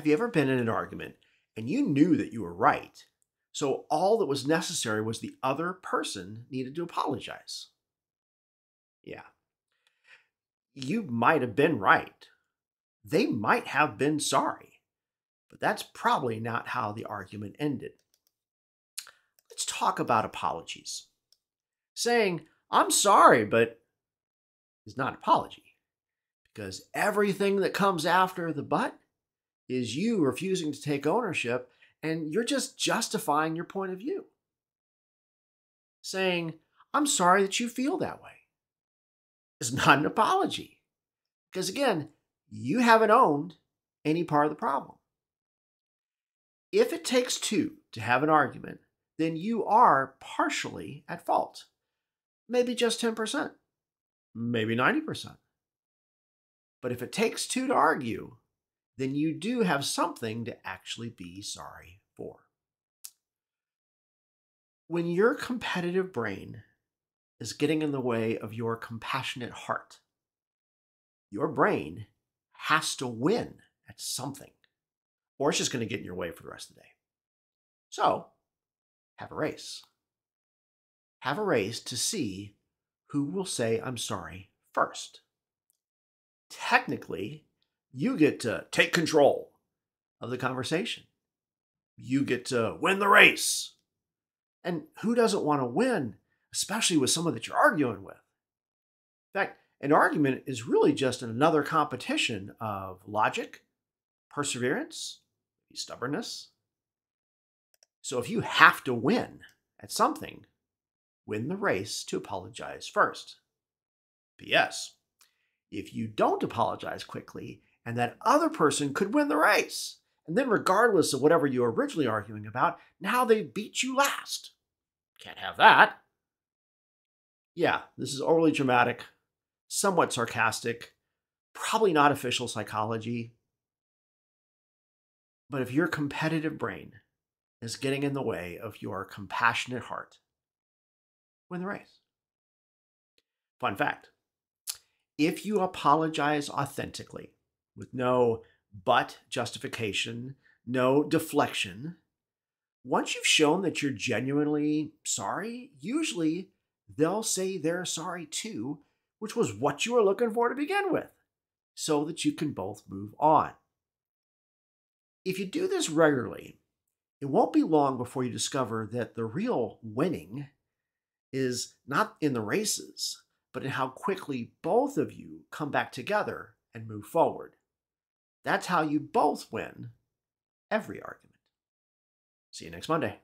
Have you ever been in an argument and you knew that you were right, so all that was necessary was the other person needed to apologize? Yeah. You might have been right. They might have been sorry, but that's probably not how the argument ended. Let's talk about apologies. Saying, "I'm sorry, but," is not an apology, because everything that comes after the "but" is you refusing to take ownership, and you're just justifying your point of view. Saying, "I'm sorry that you feel that way," is not an apology, because again, you haven't owned any part of the problem. If it takes two to have an argument, then you are partially at fault. Maybe just 10%, maybe 90%. But if it takes two to argue, then you do have something to actually be sorry for. When your competitive brain is getting in the way of your compassionate heart, your brain has to win at something, or it's just going to get in your way for the rest of the day. So have a race. Have a race to see who will say "I'm sorry" first. Technically, you get to take control of the conversation. You get to win the race. And who doesn't want to win, especially with someone that you're arguing with? In fact, an argument is really just another competition of logic, perseverance, stubbornness. So if you have to win at something, win the race to apologize first. P.S. If you don't apologize quickly, and that other person could win the race, and then regardless of whatever you were originally arguing about, now they beat you last. Can't have that. Yeah, this is overly dramatic, somewhat sarcastic, probably not official psychology. But if your competitive brain is getting in the way of your compassionate heart, win the race. Fun fact, if you apologize authentically, with no but justification, no deflection, once you've shown that you're genuinely sorry, usually they'll say they're sorry too, which was what you were looking for to begin with, so that you can both move on. If you do this regularly, it won't be long before you discover that the real winning is not in the races, but in how quickly both of you come back together and move forward. That's how you both win every argument. See you next Monday.